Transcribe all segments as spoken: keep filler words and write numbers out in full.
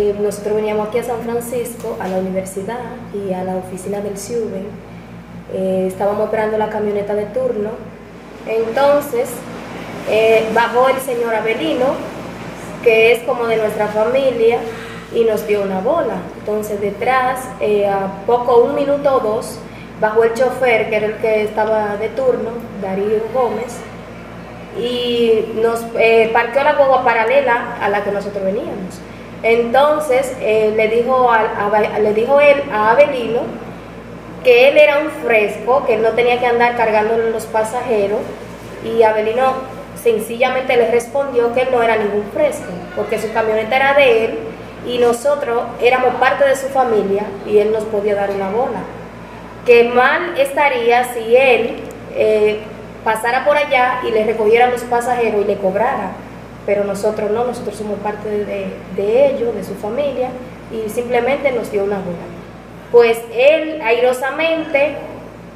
eh, nosotros veníamos aquí a San Francisco, a la universidad y a la oficina del SIUBEN. Eh, estábamos operando la camioneta de turno. Entonces, eh, bajó el señor Avelino, que es como de nuestra familia, y nos dio una bola. Entonces, detrás, eh, a poco, un minuto o dos, bajó el chofer, que era el que estaba de turno, Darío Gómez, y nos eh, parqueó la guagua paralela a la que nosotros veníamos. Entonces, eh, le, dijo a, a, le dijo él a Avelino que él era un fresco, que él no tenía que andar cargándole los pasajeros, y Avelino sencillamente le respondió que él no era ningún fresco, porque su camioneta era de él, y nosotros éramos parte de su familia, y él nos podía dar una bola. Que mal estaría si él eh, pasara por allá y le recogiera a los pasajeros y le cobrara, pero nosotros no, nosotros somos parte de, de ellos, de su familia, y simplemente nos dio una bola. Pues él airosamente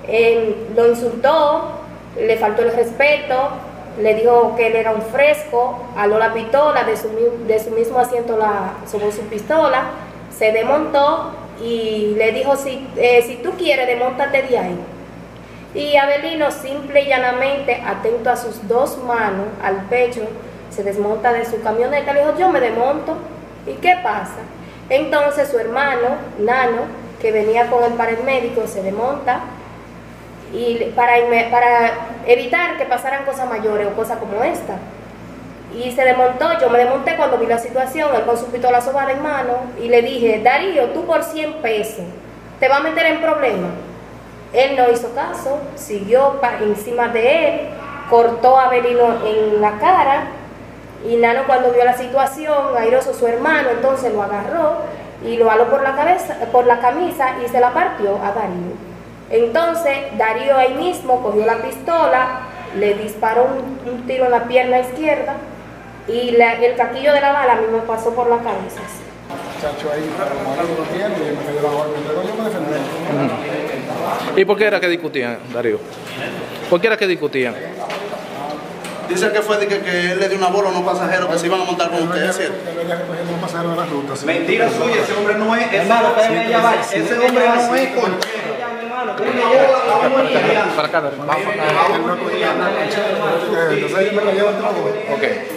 eh, lo insultó, le faltó el respeto, le dijo que él era un fresco, aló la pistola, de su, de su mismo asiento la, sobre su pistola, se desmontó y le dijo, si, eh, si tú quieres, desmóntate de ahí. Y Avelino, simple y llanamente, atento a sus dos manos, al pecho, se desmonta de su camioneta, le dijo, yo me desmonto. ¿Y qué pasa? Entonces su hermano, Nano, que venía con el paramédico, se desmonta, y para, para evitar que pasaran cosas mayores o cosas como esta. Y se desmontó, yo me desmonté cuando vi la situación, él con su pistola sobada en mano, y le dije, Darío, tú por cien pesos, te vas a meter en problemas. Él no hizo caso, siguió encima de él, cortó a Avelino en la cara, y Nano, cuando vio la situación, airoso su hermano, entonces lo agarró y lo jaló por la cabeza, por la camisa, y se la partió a Darío. Entonces Darío ahí mismo cogió la pistola, le disparó un, un tiro en la pierna izquierda, y la, el casquillo de la bala a mí me pasó por la cabeza. Chacho ahí, como ahora no tiene, me dio la bala, yo me defendí. ¿Y por qué era que discutían, Darío? ¿Por qué era que discutían? Dicen que fue de que, que él le dio una bola a unos pasajeros que se iban a montar con ustedes, ¿cierto? ¿Sí? Mentira suya, ese hombre no es, es malo, ese hombre no es cochero. Para acá, okay.